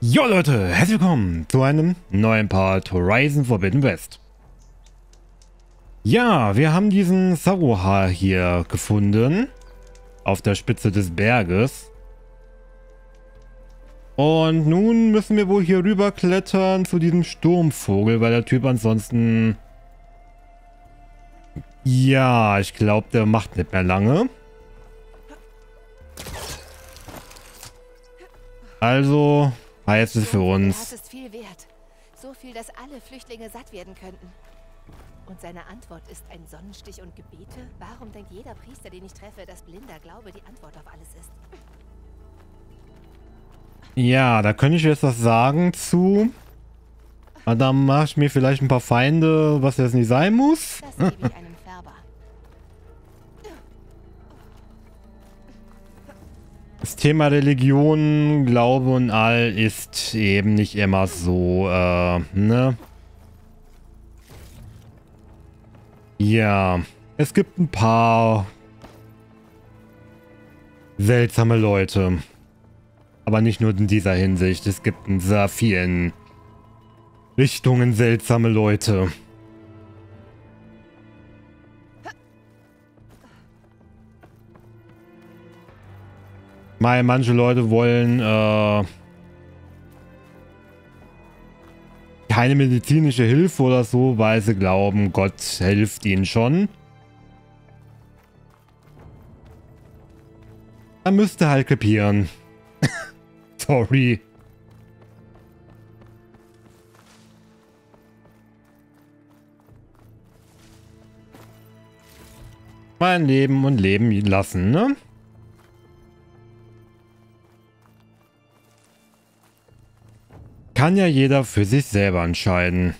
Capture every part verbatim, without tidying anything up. Jo Leute, herzlich willkommen zu einem neuen Part Horizon Forbidden West. Ja, wir haben diesen Saruhaar hier gefunden. Auf der Spitze des Berges. Und nun müssen wir wohl hier rüber klettern zu diesem Sturmvogel, weil der Typ ansonsten... Ja, ich glaube, der macht nicht mehr lange. Also... heißt es für uns. Das ist viel wert. So viel, dass alle Flüchtlinge satt werden könnten. Und seine Antwort ist ein Sonnenstich und Gebete? Warum denkt jeder Priester, den ich treffe, dass blinder Glaube die Antwort auf alles ist? Ja, da könnte ich jetzt was sagen zu. Aber dann mache ich mir vielleicht ein paar Feinde, was jetzt nicht sein muss. Das gebe ich einem Färber. Das Thema Religion, Glaube und all ist eben nicht immer so, äh, ne? Ja, es gibt ein paar seltsame Leute. Aber nicht nur in dieser Hinsicht, es gibt in sehr vielen Richtungen seltsame Leute. Mal, manche Leute wollen äh, keine medizinische Hilfe oder so, weil sie glauben, Gott hilft ihnen schon. Da müsst ihr halt krepieren. Sorry. Mein Leben und Leben lassen, ne? Kann ja jeder für sich selber entscheiden.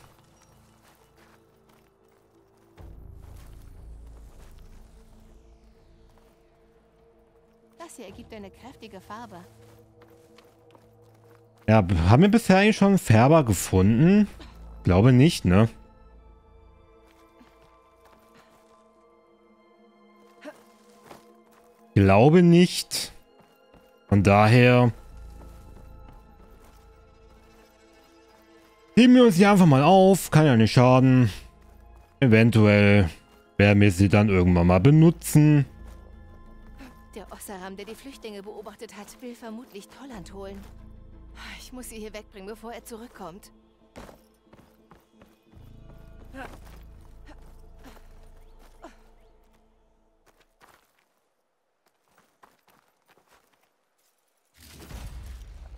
Das hier ergibt eine kräftige Farbe. Ja, haben wir bisher eigentlich schon einen Färber gefunden? Glaube nicht, ne? Glaube nicht. Von daher... nehmen wir uns hier einfach mal auf, kann ja nicht schaden. Eventuell werden wir sie dann irgendwann mal benutzen. Der Oseram, der die Flüchtlinge beobachtet hat, will vermutlich Tolland holen. Ich muss sie hier wegbringen, bevor er zurückkommt.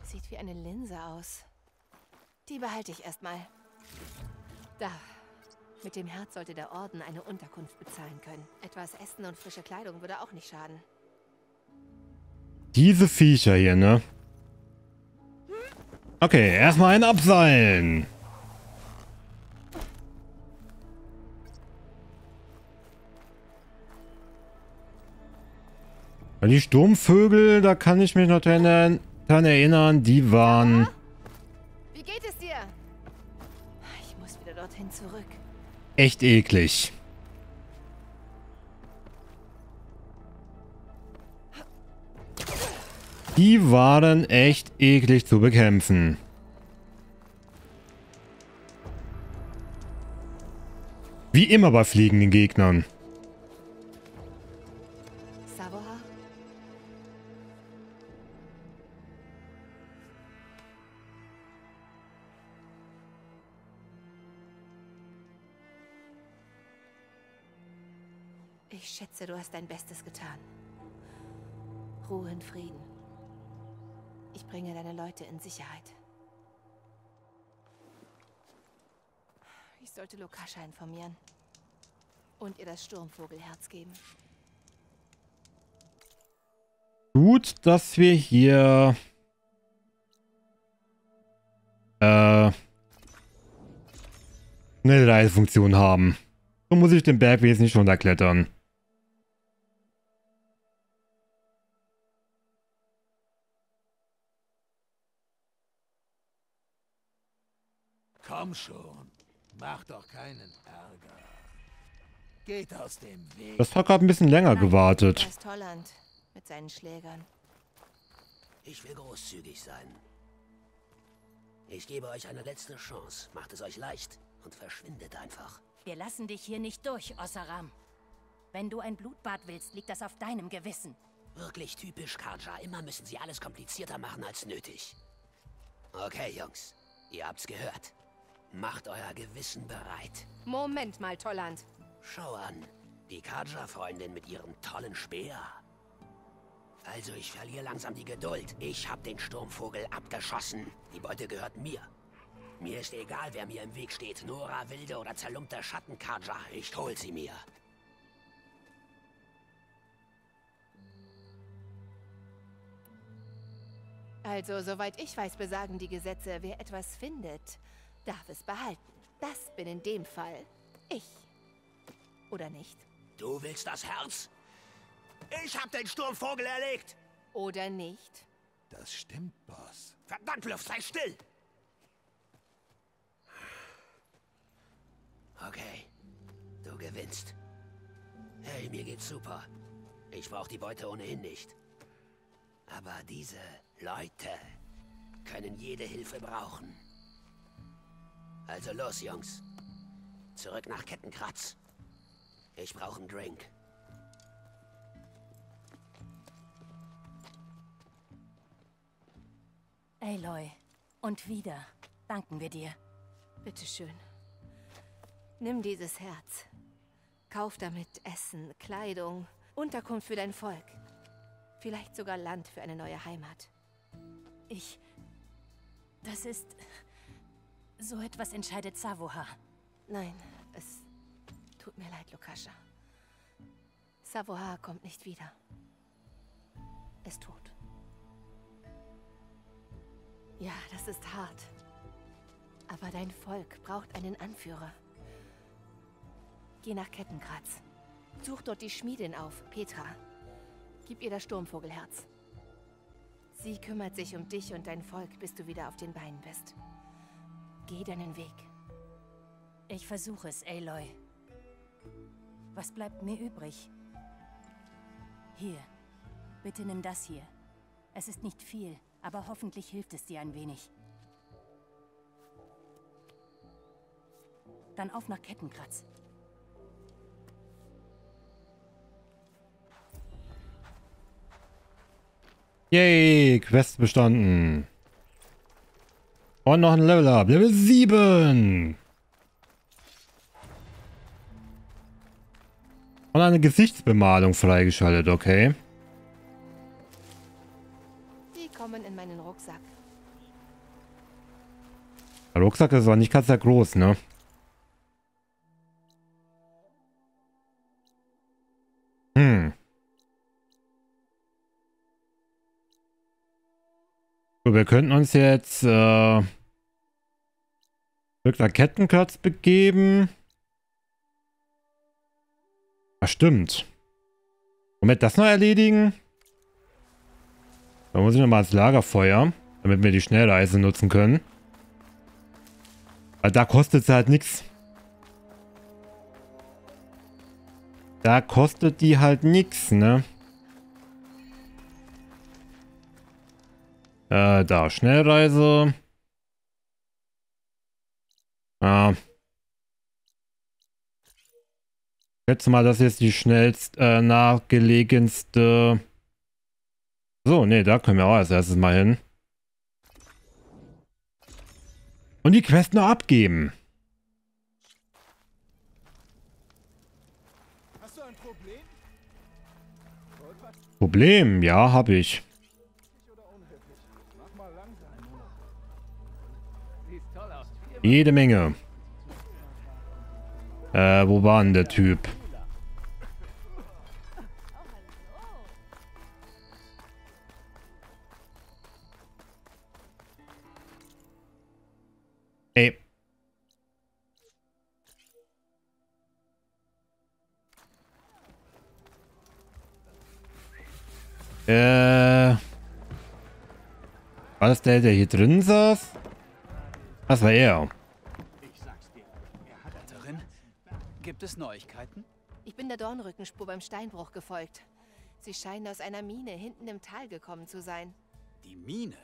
Sieht wie eine Linse aus. Die behalte ich erstmal. Da. Mit dem Herz sollte der Orden eine Unterkunft bezahlen können. Etwas Essen und frische Kleidung würde auch nicht schaden. Diese Viecher hier, ne? Okay, erstmal ein Abseilen. Die Sturmvögel, da kann ich mich noch dran erinnern, die waren... zurück. Echt eklig. Die waren echt eklig zu bekämpfen. Wie immer bei fliegenden Gegnern. Zsavoha? Ich schätze, du hast dein Bestes getan. Ruhe in Frieden. Ich bringe deine Leute in Sicherheit. Ich sollte Lukasha informieren. Und ihr das Sturmvogelherz geben. Gut, dass wir hier... Äh... eine Reisefunktion haben. So muss ich den Berg jetzt nicht runterklettern. Komm schon, mach doch keinen Ärger. Geht aus dem Weg. Das Volk hat ein bisschen länger gewartet. Das Tolland mit seinen Schlägern. Ich will großzügig sein. Ich gebe euch eine letzte Chance. Macht es euch leicht und verschwindet einfach. Wir lassen dich hier nicht durch, Oseram. Wenn du ein Blutbad willst, liegt das auf deinem Gewissen. Wirklich typisch Karja. Immer müssen sie alles komplizierter machen als nötig. Okay, Jungs. Ihr habt's gehört. Macht euer Gewissen bereit. Moment mal, Tolland. Schau an. Die Karja-Freundin mit ihrem tollen Speer. Also, ich verliere langsam die Geduld. Ich habe den Sturmvogel abgeschossen. Die Beute gehört mir. Mir ist egal, wer mir im Weg steht. Nora, wilde oder zerlumpte Schattenkarja. Ich hol sie mir. Also, soweit ich weiß, besagen die Gesetze, wer etwas findet, darf es behalten. Das bin in dem Fall ich. Oder nicht? Du willst das Herz? Ich hab den Sturmvogel erlegt! Oder nicht? Das stimmt, Boss. Verdammt, Luft, sei still! Okay, du gewinnst. Hey, mir geht's super. Ich brauch die Beute ohnehin nicht. Aber diese Leute können jede Hilfe brauchen. Also los, Jungs. Zurück nach Kettenkratz. Ich brauche einen Drink. Aloy, und wieder danken wir dir. Bitteschön. Nimm dieses Herz. Kauf damit Essen, Kleidung, Unterkunft für dein Volk. Vielleicht sogar Land für eine neue Heimat. Ich... Das ist... So etwas entscheidet Zsavoha. Nein, es tut mir leid, Lukasha. Zsavoha kommt nicht wieder. Ist tot. Ja, das ist hart. Aber dein Volk braucht einen Anführer. Geh nach Kettenkratz. Such dort die Schmiedin auf, Petra. Gib ihr das Sturmvogelherz. Sie kümmert sich um dich und dein Volk, bis du wieder auf den Beinen bist. Geh deinen Weg. Ich versuche es, Aloy. Was bleibt mir übrig? Hier. Bitte nimm das hier. Es ist nicht viel. Aber hoffentlich hilft es dir ein wenig. Dann auf nach Kettenkratz. Yay, Quest bestanden. Und noch ein Level Up. Level sieben. Und eine Gesichtsbemalung freigeschaltet, okay. In meinen Rucksack. Der Rucksack ist aber nicht ganz sehr groß, ne? Hm. So, wir könnten uns jetzt äh, zurück nach Kettenkratz begeben. Ja, stimmt. Moment, das noch erledigen? Dann muss ich nochmal ans Lagerfeuer, damit wir die Schnellreise nutzen können. Weil da kostet es halt nichts. Da kostet die halt nichts, ne? Äh, da, Schnellreise. Ah. Ich schätze mal, das ist jetzt die schnellst äh, nachgelegenste... So, ne, da können wir auch als erstes mal hin. Und die Quest noch abgeben. Hast du ein Problem? Problem, ja, hab ich. Jede Menge. Äh, wo war denn der Typ? Ey. Äh. War das der, der hier drin saß? Das war er. Ich sag's dir. Haderin, gibt es Neuigkeiten? Ich bin der Dornrückenspur beim Steinbruch gefolgt. Sie scheinen aus einer Mine hinten im Tal gekommen zu sein. Die Mine?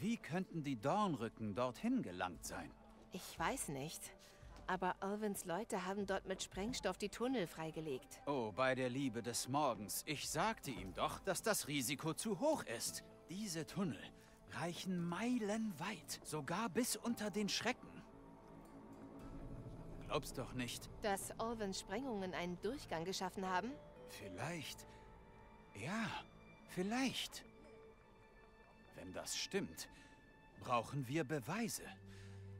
Wie könnten die Dornrücken dorthin gelangt sein? Ich weiß nicht. Aber Alvins Leute haben dort mit Sprengstoff die Tunnel freigelegt. Oh, bei der Liebe des Morgens. Ich sagte ihm doch, dass das Risiko zu hoch ist. Diese Tunnel reichen meilenweit, sogar bis unter den Schrecken. Glaubst doch nicht, dass Orwens Sprengungen einen Durchgang geschaffen haben? Vielleicht. Ja, vielleicht. Wenn das stimmt, brauchen wir Beweise.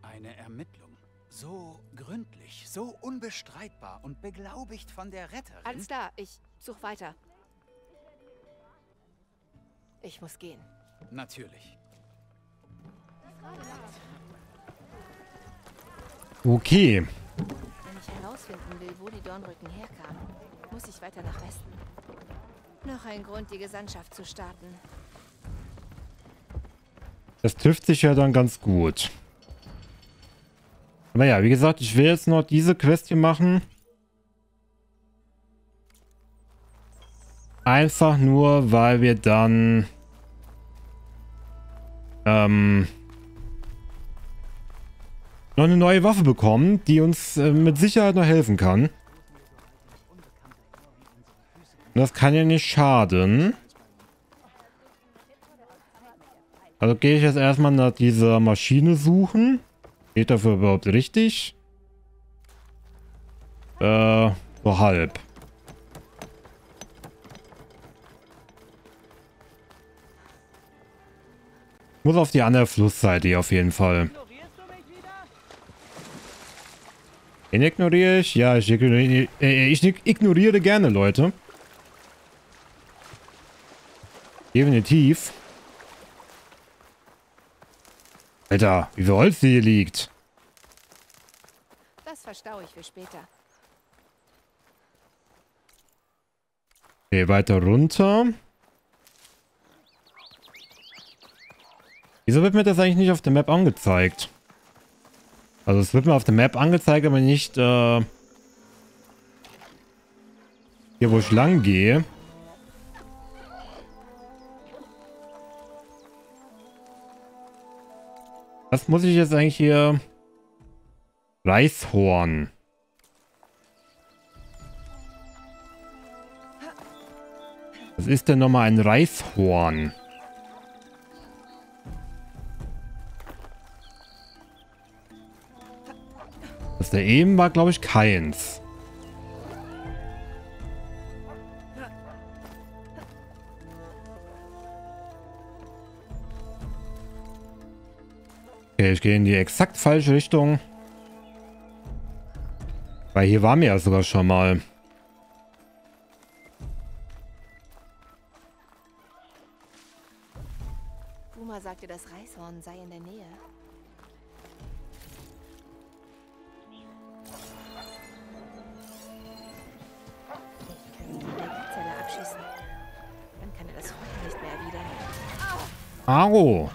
Eine Ermittlung. So gründlich, so unbestreitbar und beglaubigt von der Retterin. Alles klar, ich suche weiter. Ich muss gehen. Natürlich. Okay. Wenn ich herausfinden will, wo die Dornrücken herkamen, muss ich weiter nach Westen. Noch ein Grund, die Gesandtschaft zu starten. Das trifft sich ja dann ganz gut. Aber ja, wie gesagt, ich will jetzt noch diese Quest hier machen. Einfach nur, weil wir dann ähm, noch eine neue Waffe bekommen, die uns äh, mit Sicherheit noch helfen kann. Und das kann ja nicht schaden. Also gehe ich jetzt erstmal nach dieser Maschine suchen. Geht dafür überhaupt richtig? Äh, so halb. Muss auf die andere Flussseite hier auf jeden Fall. Den ignoriere ich? Ja, ich ignoriere, ich ignoriere gerne, Leute. Definitiv. Alter, wie viel Holz hier liegt. Das verstaue ich für später. Okay, weiter runter. Wieso wird mir das eigentlich nicht auf der Map angezeigt? Also es wird mir auf der Map angezeigt, aber nicht äh, hier, wo ich lang gehe. Was muss ich jetzt eigentlich hier? Reißhorn. Was ist denn nochmal ein Reißhorn? Das da eben war, glaube ich, keins. Okay, ich gehe in die exakt falsche Richtung. Weil hier waren wir ja sogar schon mal. Duma sagte, das Reißhorn sei in der Nähe. Ich kann die Energiezelle abschießen. Dann kann er das Feuer nicht mehr erwidern. Au!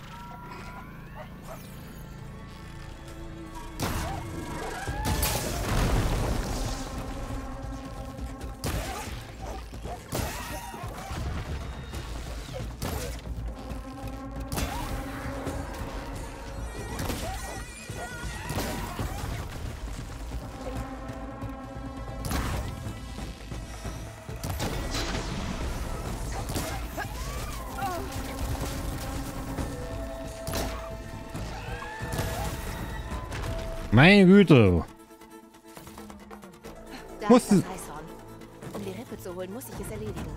Meine Güte. Muss es. Um die Rippe zu holen, muss ich es erledigen.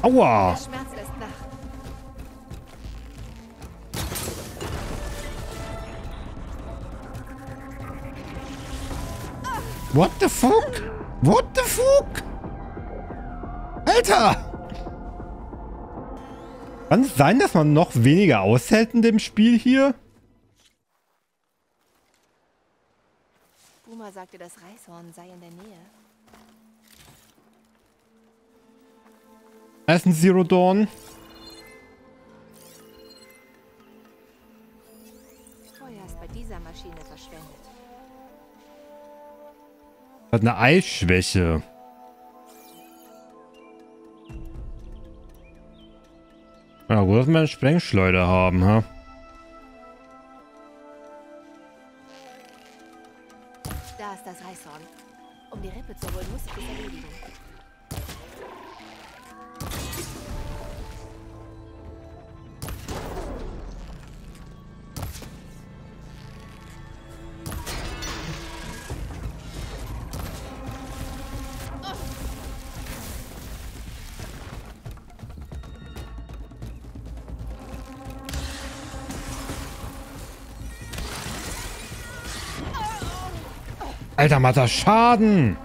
Aua. What the fuck? What the fuck? Alter! Kann es sein, dass man noch weniger aushält in dem Spiel hier? Duma sagte, das Reißhorn sei in der Nähe. Da ist ein Zero Dawn. Feuer ist bei dieser Maschine verschwendet. Hat eine Eisschwäche. Ja, gut, dass wir einen Sprengschleuder haben, ha? Da ist das Reißhorn. Um die Rippe zu holen, muss ich es erledigen. Alter, macht das Schaden!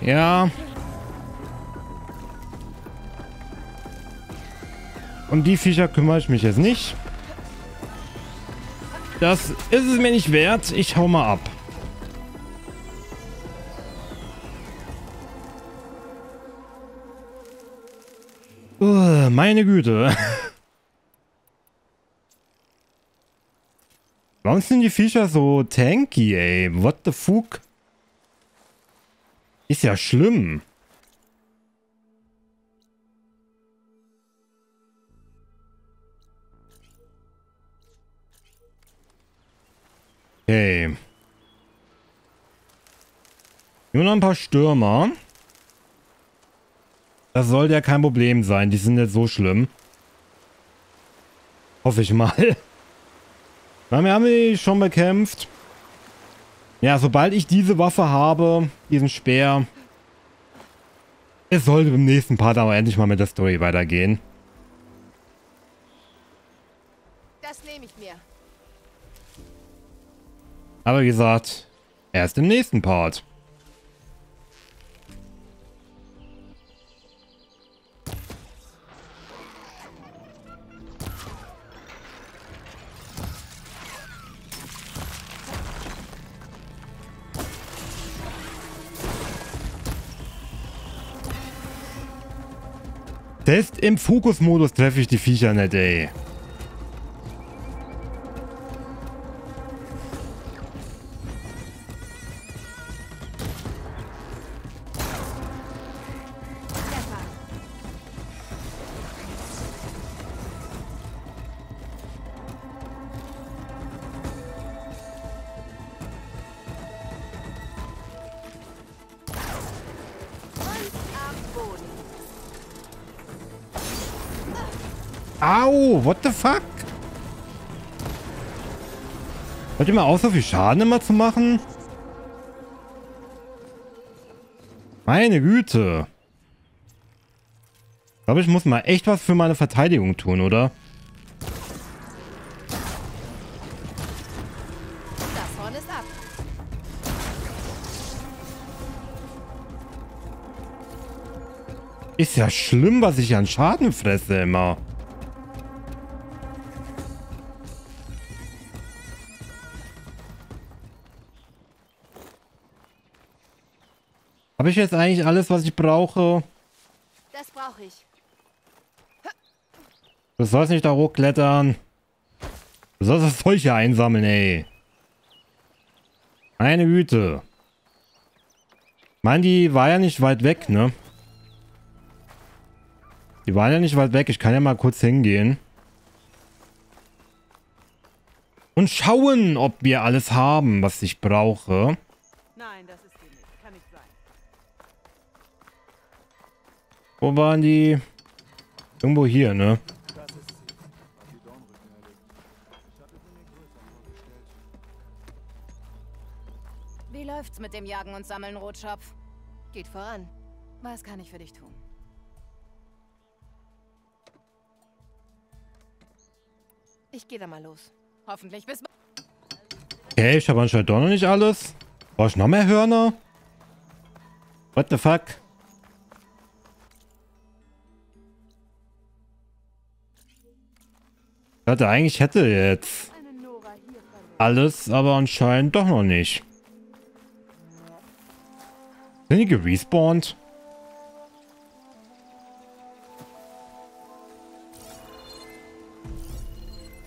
Ja. Um die Viecher kümmere ich mich jetzt nicht. Das ist es mir nicht wert. Ich hau mal ab. Uh, meine Güte. Warum sind die Viecher so tanky, ey? What the fuck? Ist ja schlimm. Okay. Nur noch ein paar Stürmer. Das sollte ja kein Problem sein. Die sind nicht so schlimm. Hoffe ich mal. Na, wir haben die schon bekämpft. Ja, sobald ich diese Waffe habe, diesen Speer, es sollte im nächsten Part aber endlich mal mit der Story weitergehen. Das nehme ich mir. Aber wie gesagt, erst im nächsten Part. Selbst im Fokusmodus treffe ich die Viecher nicht, ey. Au, what the fuck? Hört ihr mal auf, so viel Schaden immer zu machen? Meine Güte. Ich glaube, ich muss mal echt was für meine Verteidigung tun, oder? Das Horn ist ab. Ist ja schlimm, was ich an Schaden fresse immer. Habe ich jetzt eigentlich alles, was ich brauche? Das brauche ich. Du sollst nicht da hochklettern. Du sollst das Zeug hier einsammeln, ey. Meine Güte. Ich meine, die war ja nicht weit weg, ne? Die waren ja nicht weit weg. Ich kann ja mal kurz hingehen. Und schauen, ob wir alles haben, was ich brauche. Nein, das ist... Wo waren die? Irgendwo hier, ne? Wie läuft's mit dem Jagen und Sammeln, Rotschopf? Geht voran. Was kann ich für dich tun? Ich gehe da mal los. Hoffentlich bis bald. Okay, ich habe anscheinend doch noch nicht alles. Brauche ich noch mehr Hörner? What the fuck? Ich dachte eigentlich, ich hätte jetzt alles, aber anscheinend doch noch nicht. Sind die gerespawnt?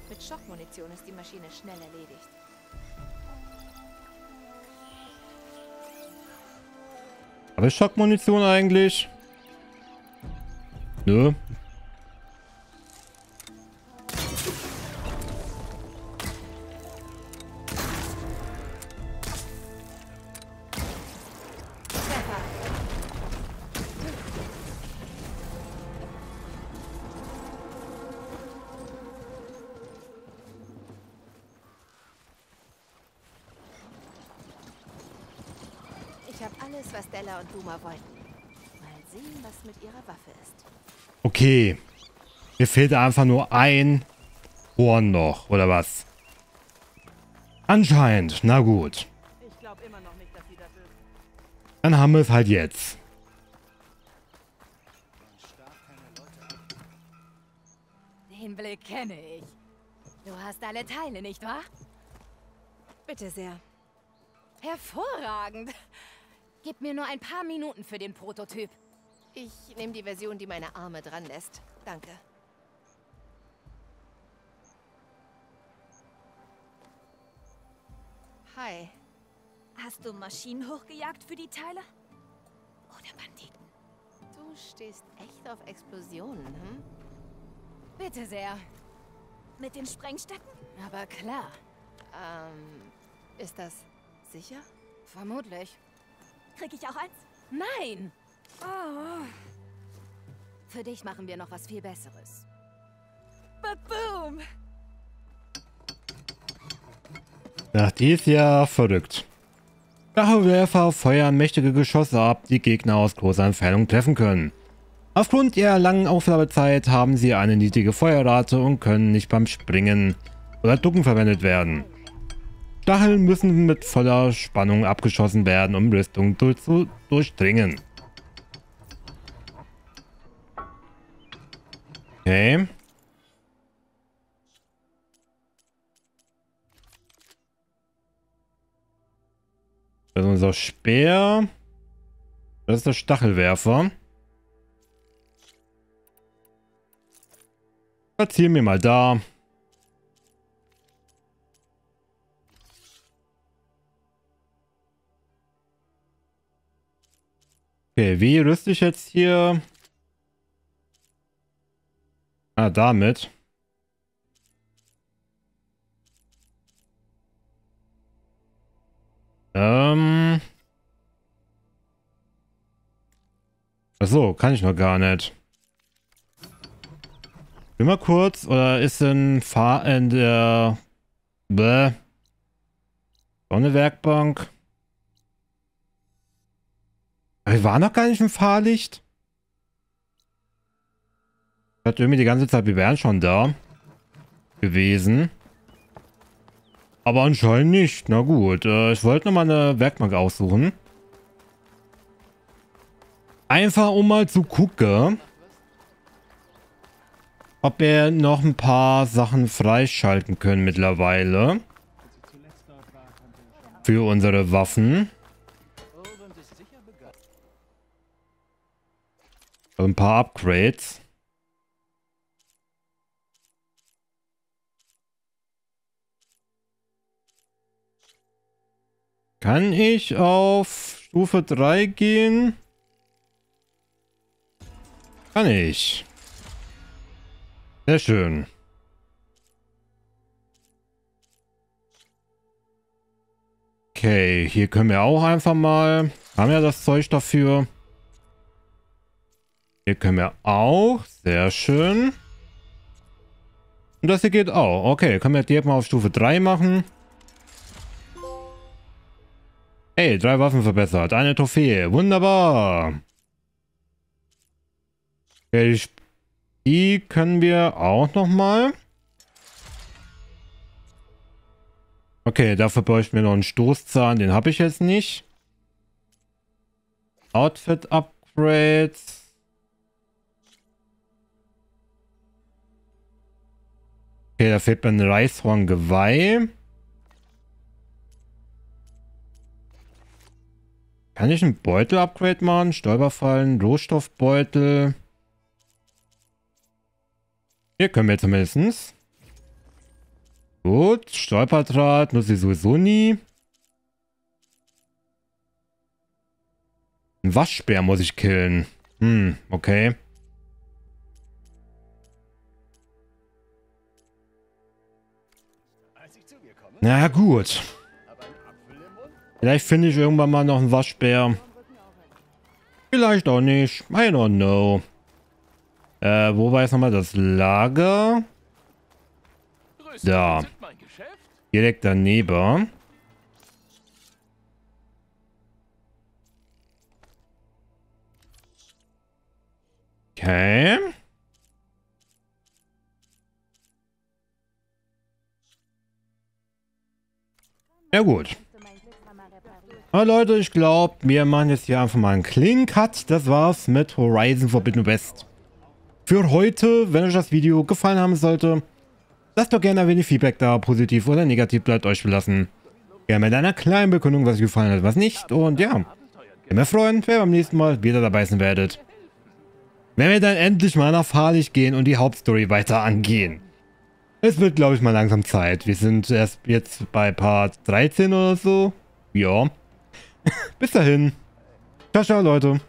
Mit Schockmunition ist die Maschine schnell erledigt. Habe ich Schockmunition eigentlich? Nö. Della und Duma wollten. Mal sehen, was mit ihrer Waffe ist. Okay. Mir fehlt einfach nur ein Horn noch, oder was? Anscheinend. Na gut. Ich glaube immer noch nicht, dass sie das ist. Dann haben wir es halt jetzt. Den Blick kenne ich. Du hast alle Teile, nicht wahr? Bitte sehr. Hervorragend. Gib mir nur ein paar Minuten für den Prototyp. Ich nehme die Version, die meine Arme dran lässt. Danke. Hi. Hast du Maschinen hochgejagt für die Teile? Oder Banditen? Du stehst echt auf Explosionen, hm? Bitte sehr. Mit den Sprengstöcken? Aber klar. Ähm, ist das sicher? Vermutlich. Krieg ich auch eins? Nein! Oh. Für dich machen wir noch was viel Besseres. Ba-boom! Ach, die ist ja verrückt. Stachelwerfer feuern mächtige Geschosse ab, die Gegner aus großer Entfernung treffen können. Aufgrund ihrer langen Aufladezeit haben sie eine niedrige Feuerrate und können nicht beim Springen oder Ducken verwendet werden. Stacheln müssen mit voller Spannung abgeschossen werden, um Rüstung durch, zu durchdringen. Okay. Das ist unser Speer. Das ist der Stachelwerfer. Platzieren wir mal da. Okay, wie rüste ich jetzt hier? Ah, damit. Ähm. Achso, kann ich noch gar nicht. Bin mal kurz, oder ist in Fahr in der Bäh. So eine Werkbank. Wir waren noch gar nicht im Fahrlicht. Ich hatte irgendwie die ganze Zeit, wir wären schon da gewesen. Aber anscheinend nicht. Na gut, ich wollte nochmal eine Werkbank aussuchen. Einfach um mal zu gucken, ob wir noch ein paar Sachen freischalten können mittlerweile. Für unsere Waffen. Ein paar Upgrades. Kann ich auf Stufe drei gehen? Kann ich. Sehr schön. Okay, hier können wir auch einfach mal. Haben ja das Zeug dafür. Hier können wir auch. Sehr schön. Und das hier geht auch. Okay, können wir direkt mal auf Stufe drei machen. Hey, drei Waffen verbessert. Eine Trophäe. Wunderbar. Okay, die können wir auch nochmal. Okay, dafür bräuchten wir noch einen Stoßzahn. Den habe ich jetzt nicht. Outfit Upgrades. Okay, da fehlt mir ein Reißhorn-Geweih. Kann ich ein Beutel-Upgrade machen? Stolperfallen, Rohstoffbeutel. Hier können wir zumindest. Gut, Stolperdraht nutze ich sowieso nie. Ein Waschbär muss ich killen. Hm, okay. Na gut. Vielleicht finde ich irgendwann mal noch einen Waschbär. Vielleicht auch nicht. I don't know. Äh, wo war jetzt nochmal das Lager? Da. Direkt daneben. Okay. Ja gut. Aber Leute, ich glaube, wir machen jetzt hier einfach mal einen Clean Cut. Das war's mit Horizon Forbidden West. Für heute, wenn euch das Video gefallen haben sollte, lasst doch gerne ein wenig Feedback da, positiv oder negativ, bleibt euch belassen. Gerne mit einer kleinen Bekundung, was euch gefallen hat, was nicht. Und ja, immer freuen, wenn ihr beim nächsten Mal wieder dabei sein werdet. Wenn wir dann endlich mal nach Farlig gehen und die Hauptstory weiter angehen. Es wird, glaube ich, mal langsam Zeit. Wir sind erst jetzt bei Part dreizehn oder so. Ja. Bis dahin. Ciao, ciao, Leute.